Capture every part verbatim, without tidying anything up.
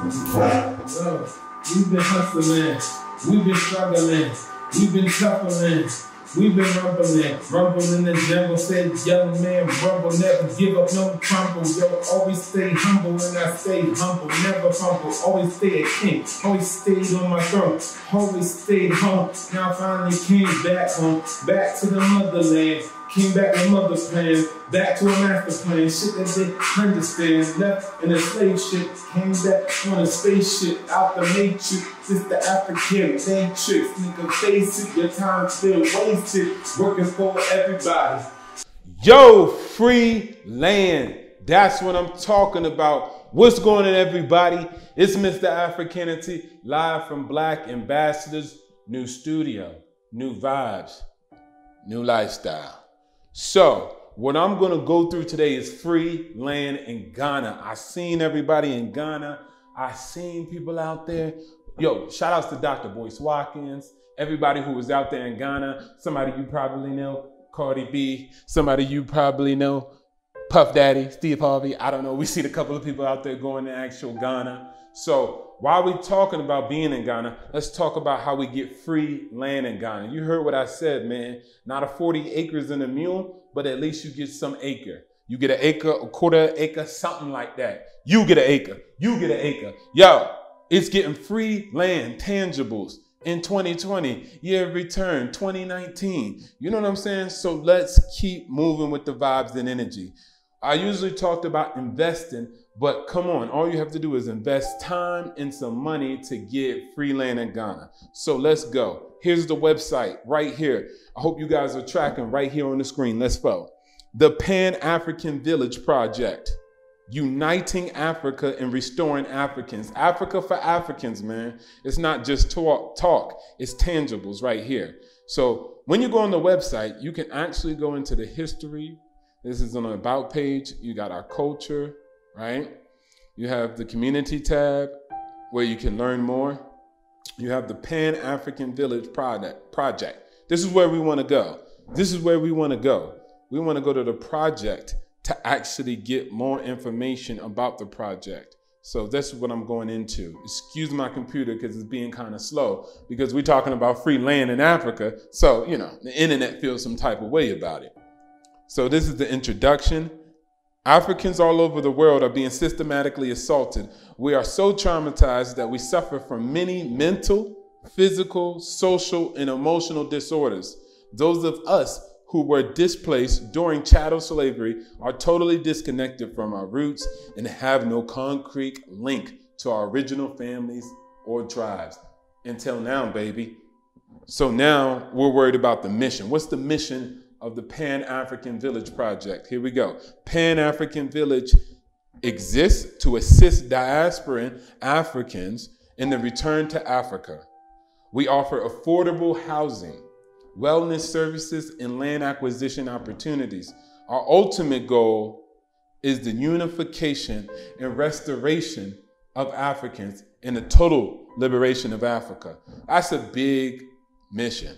So, we've been hustling, we've been struggling, we've been suffering, we've been rumbling, rumbling in the jungle, said young man, rumble, never give up, no crumble, yo, always stay humble, and I stay humble, never fumble, always stay a king, always stayed on my throne, always stayed home, now I finally came back home, back to the motherland, came back to mother's plan, back to a master plan, shit that they understand, left in a slave ship, came back on a spaceship, out the matrix, since the African matrix, nigga face it, your time still wasted, working for everybody. Yo, free land, that's what I'm talking about. What's going on, everybody? It's Mister Africanity, live from Black Ambassadors, new studio, new vibes, new lifestyle. So, what I'm going to go through today is free land in Ghana. I seen everybody in Ghana. I seen people out there. Yo, shout outs to Doctor Boyce Watkins, everybody who was out there in Ghana. Somebody you probably know, Cardi B. Somebody you probably know, Puff Daddy, Steve Harvey. I don't know. We seen a couple of people out there going to actual Ghana. So while we're talking about being in Ghana, let's talk about how we get free land in Ghana. You heard what I said, man. Not a forty acres and a mule, but at least you get some acre. You get an acre, a quarter acre, something like that. You get an acre. You get an acre. Yo, it's getting free land, tangibles in twenty twenty, year of return, twenty nineteen. You know what I'm saying? So let's keep moving with the vibes and energy. I usually talked about investing, but come on, all you have to do is invest time and some money to get free land in Ghana. So let's go. Here's the website right here. I hope you guys are tracking right here on the screen. Let's go. The Pan-African Village Project, uniting Africa and restoring Africans. Africa for Africans, man. It's not just talk, talk. It's tangibles right here. So when you go on the website, you can actually go into the history. This is on an about page. You got our culture, right? You have the community tab where you can learn more. You have the Pan-African Village Project. This is where we want to go. This is where we want to go. We want to go to the project to actually get more information about the project. So that's what I'm going into. Excuse my computer because it's being kind of slow because we're talking about free land in Africa. So, you know, the internet feels some type of way about it. So this is the introduction. Africans all over the world are being systematically assaulted. We are so traumatized that we suffer from many mental, physical, social, and emotional disorders. Those of us who were displaced during chattel slavery are totally disconnected from our roots and have no concrete link to our original families or tribes. Until now, baby. So now we're worried about the mission. What's the mission of the Pan-African Village Project? Here we go. Pan-African Village exists to assist diasporan Africans in the return to Africa. We offer affordable housing, wellness services, and land acquisition opportunities. Our ultimate goal is the unification and restoration of Africans and the total liberation of Africa. That's a big mission.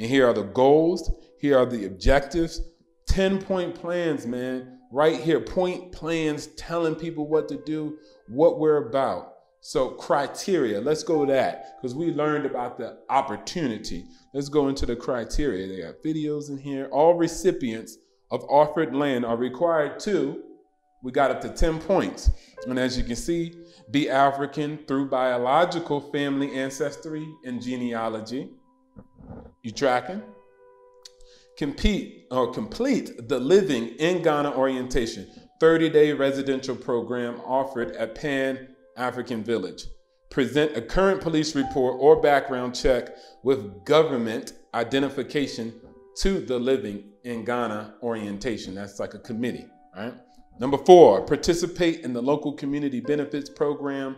And here are the goals. Here are the objectives, ten point plans, man, right here, point plans telling people what to do, what we're about. So criteria, let's go to that because we learned about the opportunity. Let's go into the criteria. They got videos in here. All recipients of offered land are required to, we got up to ten points. And as you can see, be African through biological family ancestry and genealogy. You tracking? Compete or complete the living in Ghana orientation, thirty day residential program offered at Pan-African Village. Present a current police report or background check with government identification to the living in Ghana orientation. That's like a committee, right? Number four, participate in the local community benefits program.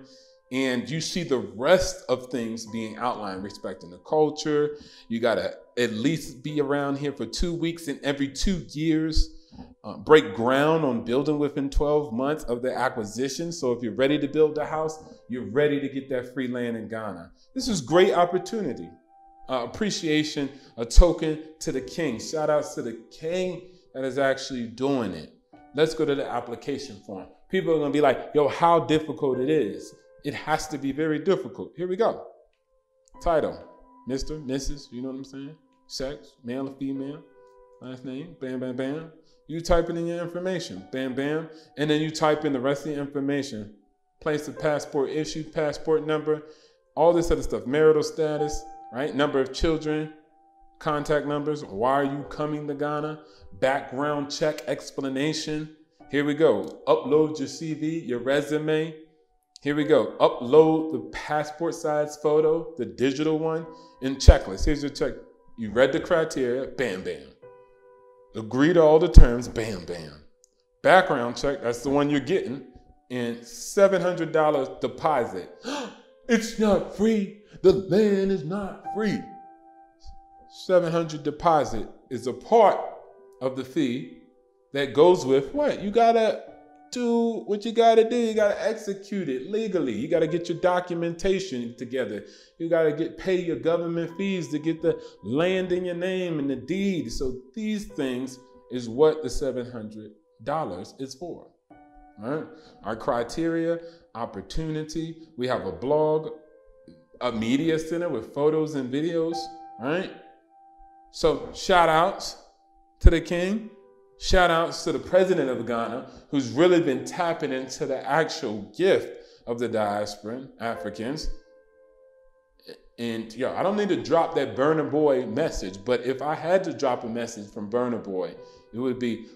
And you see the rest of things being outlined, respecting the culture. You gotta at least be around here for two weeks and every two years. Uh, break ground on building within twelve months of the acquisition. So if you're ready to build a house, you're ready to get that free land in Ghana. This is great opportunity. Uh, appreciation, a token to the king. Shout outs to the king that is actually doing it. Let's go to the application form. People are gonna be like, yo, how difficult it is. it has to be very difficult. Here we go. Title, Mister, Missus, you know what I'm saying? Sex, male or female, last name, bam, bam, bam. You type in your information, bam, bam, and then you type in the rest of the information. Place of passport issued, passport number, all this other stuff, marital status, right? Number of children, contact numbers, why are you coming to Ghana? Background check, explanation. Here we go. Upload your C V, your resume. Here we go. Upload the passport size photo, the digital one, and checklist. Here's your check. You read the criteria, bam, bam. Agree to all the terms, bam, bam. Background check, that's the one you're getting. And seven hundred dollars deposit. It's not free. The land is not free. seven hundred dollars deposit is a part of the fee that goes with what? You gotta do what you gotta do. You gotta execute it legally. You gotta get your documentation together. You gotta get pay your government fees to get the land in your name and the deed. So these things is what the seven hundred dollars is for. All right. Our criteria, opportunity. We have a blog, a media center with photos and videos. All right. So shout outs to the king. Shout outs to the president of Ghana, who's really been tapping into the actual gift of the diaspora, Africans. And yo, I don't need to drop that Burner Boy message, but if I had to drop a message from Burner Boy, it would be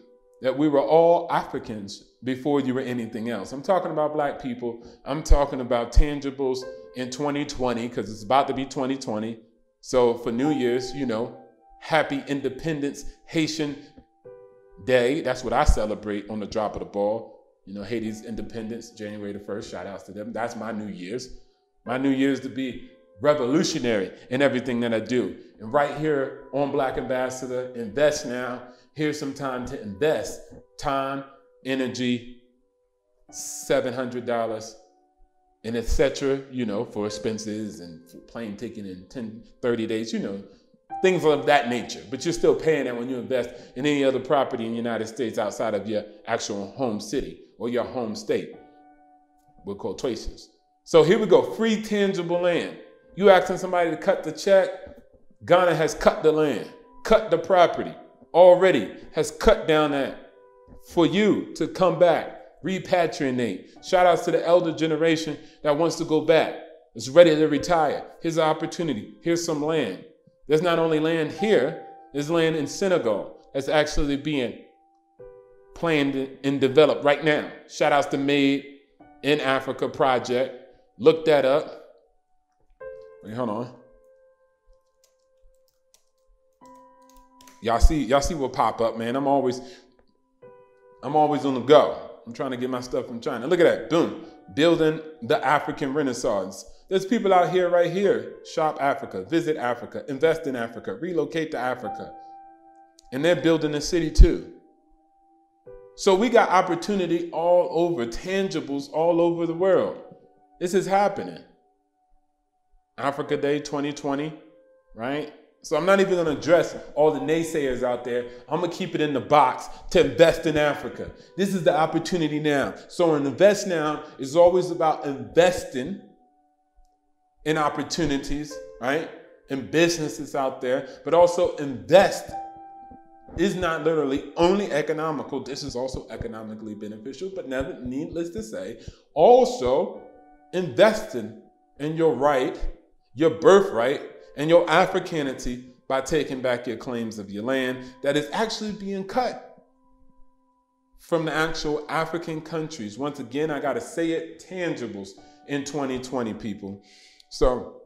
that we were all Africans before you were anything else. I'm talking about black people. I'm talking about tangibles in twenty twenty, because it's about to be twenty twenty. So for New Year's, you know, happy Independence Haitian Day. That's what I celebrate on the drop of the ball. You know, Haiti's independence, January the first, shout outs to them. That's my New Year's. My New Year's to be revolutionary in everything that I do. And right here on Black Ambassador, invest now. Here's some time to invest. Time, energy, seven hundred dollars, and et cetera, you know, for expenses and for plane ticket in ten, thirty days, you know, things of that nature. But you're still paying that when you invest in any other property in the United States outside of your actual home city or your home state. We'll call traces. So here we go, free tangible land. You asking somebody to cut the check, Ghana has cut the land, cut the property, already has cut down that. For you to come back, repatriate. Shout outs to the elder generation that wants to go back, is ready to retire. Here's an opportunity. Here's some land. There's not only land here, there's land in Senegal that's actually being planned and developed right now. Shout outs to Made in Africa Project. Look that up. Wait, hold on. Y'all see, y'all see what pop up, man. I'm always I'm always on the go. I'm trying to get my stuff from China. Look at that, boom. Building the African Renaissance. There's people out here right here. Shop Africa, visit Africa, invest in Africa, relocate to Africa. And they're building a city too. So we got opportunity all over, tangibles all over the world. This is happening. Africa Day twenty twenty, right? So I'm not even going to address all the naysayers out there. I'm going to keep it in the box to invest in Africa. This is the opportunity now. So an invest now is always about investing in opportunities, right? In businesses out there, but also invest is not literally only economical. This is also economically beneficial, but never, needless to say, also investing in your right, your birthright, and your Africanity by taking back your claims of your land that is actually being cut from the actual African countries. Once again, I gotta say it, tangibles in twenty twenty, people. So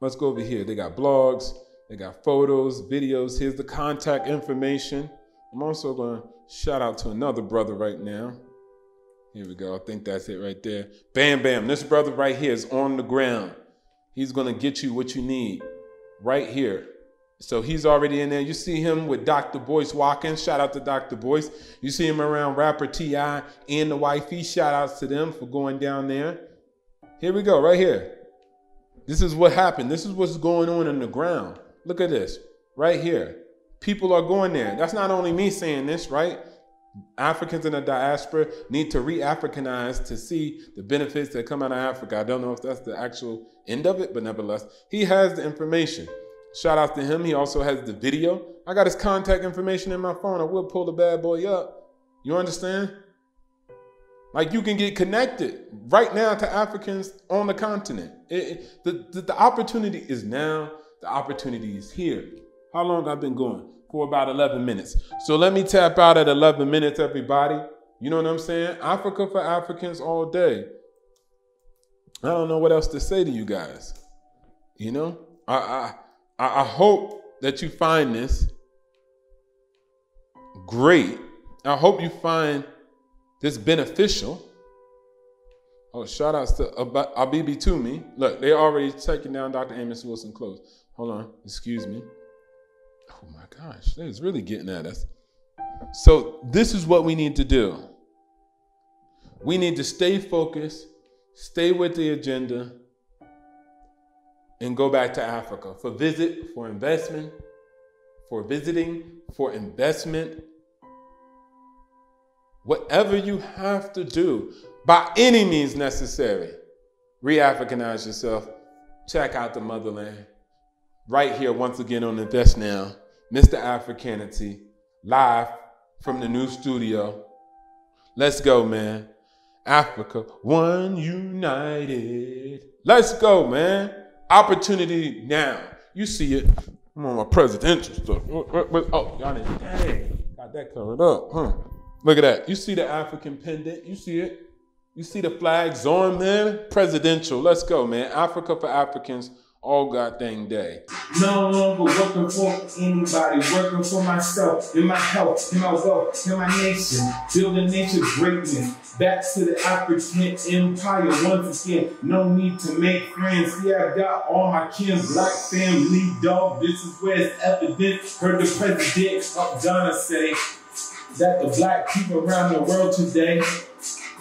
let's go over here. They got blogs, they got photos, videos. Here's the contact information. I'm also gonna shout out to another brother right now. Here we go, I think that's it right there. Bam, bam, this brother right here is on the ground. He's gonna get you what you need right here. So he's already in there. You see him with Doctor Boyce Watkins. Shout out to Doctor Boyce. You see him around rapper T I and the wifey. Shout outs to them for going down there. Here we go, right here. This is what happened. This is what's going on in the ground. Look at this, right here. People are going there. That's not only me saying this, right? Africans in the diaspora need to re-Africanize to see the benefits that come out of Africa. I don't know if that's the actual end of it, but nevertheless, he has the information. Shout out to him. He also has the video. I got his contact information in my phone. I will pull the bad boy up. You understand? Like, you can get connected right now to Africans on the continent. It, it, the, the, the opportunity is now. The opportunity is here. How long I've been going? For about eleven minutes. So let me tap out at eleven minutes, everybody. You know what I'm saying? Africa for Africans all day. I don't know what else to say to you guys. You know, I I I hope that you find this great. I hope you find this beneficial. Oh, shout outs to Abibi Tumi. Look, they already taking down Doctor Amos Wilson clothes. Hold on, excuse me. Oh my gosh, that is really getting at us. So this is what we need to do. We need to stay focused, stay with the agenda, and go back to Africa for visit, for investment, for visiting, for investment. Whatever you have to do, by any means necessary, re-Africanize yourself, check out the motherland. Right here, once again, on Invest Now, Mister Africanity, live from the new studio. Let's go, man. Africa, one united. Let's go, man. Opportunity now. You see it. I'm on my presidential stuff. Oh, y'all didn't. Dang. Got that covered up, huh? Look at that. You see the African pendant. You see it. You see the flags on there. Presidential. Let's go, man. Africa for Africans. All goddamn day. No longer working for anybody, working for myself, in my health, in my wealth, in my nation, building nature's greatness. Back to the African empire once again. No need to make friends. See, I got all my kin, black family, dog. This is where it's evident. Heard the president of Ghana say that the black people around the world today,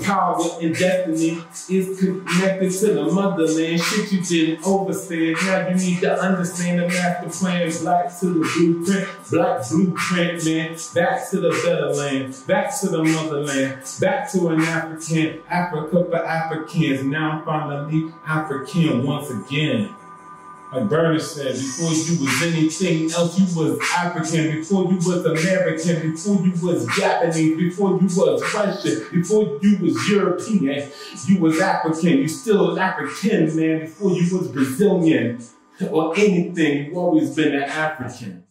power and destiny is connected to the motherland. Shit you didn't overstand. Now you need to understand the master plan. Black to the blueprint. Black blueprint, man. Back to the better land. Back to the motherland. Back to an African. Africa for Africans. Now I'm finally African once again. Like Bernie said, before you was anything else, you was African. Before you was American. Before you was Japanese. Before you was Russian. Before you was European. You was African. You still African, man. Before you was Brazilian or anything, you always been an African.